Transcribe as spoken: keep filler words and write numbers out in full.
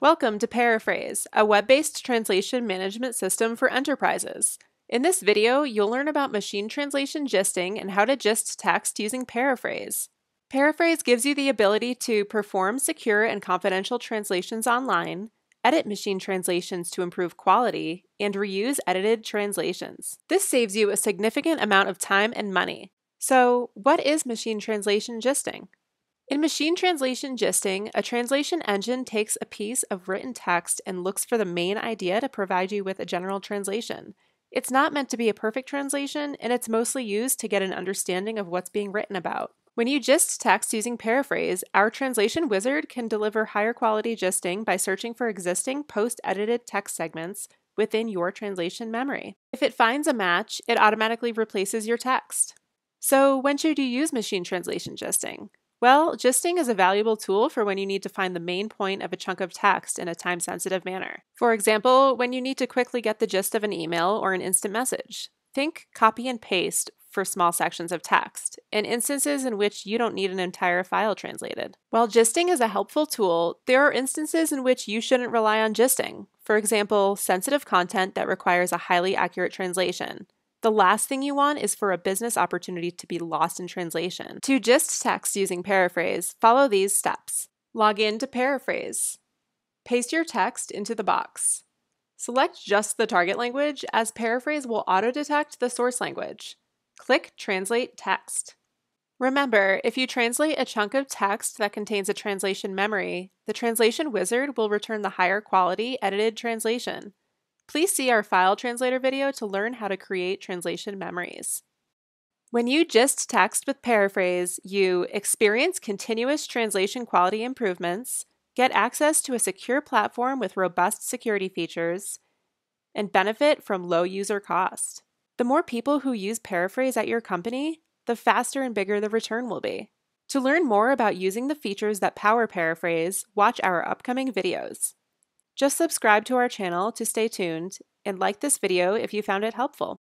Welcome to Pairaphrase, a web-based translation management system for enterprises. In this video, you'll learn about machine translation gisting and how to gist text using Pairaphrase. Pairaphrase gives you the ability to perform secure and confidential translations online, edit machine translations to improve quality, and reuse edited translations. This saves you a significant amount of time and money. So, what is machine translation gisting? In machine translation gisting, a translation engine takes a piece of written text and looks for the main idea to provide you with a general translation. It's not meant to be a perfect translation, and it's mostly used to get an understanding of what's being written about. When you gist text using Pairaphrase, our Translation Wizard can deliver higher quality gisting by searching for existing post-edited text segments within your translation memory. If it finds a match, it automatically replaces your text. So, when should you use machine translation gisting? Well, gisting is a valuable tool for when you need to find the main point of a chunk of text in a time-sensitive manner. For example, when you need to quickly get the gist of an email or an instant message. Think copy and paste for small sections of text, in instances in which you don't need an entire file translated. While gisting is a helpful tool, there are instances in which you shouldn't rely on gisting. For example, sensitive content that requires a highly accurate translation. The last thing you want is for a business opportunity to be lost in translation. To gist text using Pairaphrase, follow these steps. Log in to Pairaphrase. Paste your text into the box. Select just the target language, as Pairaphrase will auto-detect the source language. Click Translate Text. Remember, if you translate a chunk of text that contains a translation memory, the Translation Wizard will return the higher quality edited translation. Please see our File Translator video to learn how to create translation memories. When you gist text with Pairaphrase, you experience continuous translation quality improvements, get access to a secure platform with robust security features, and benefit from low user cost. The more people who use Pairaphrase at your company, the faster and bigger the return will be. To learn more about using the features that power Pairaphrase, watch our upcoming videos. Just subscribe to our channel to stay tuned, and like this video if you found it helpful.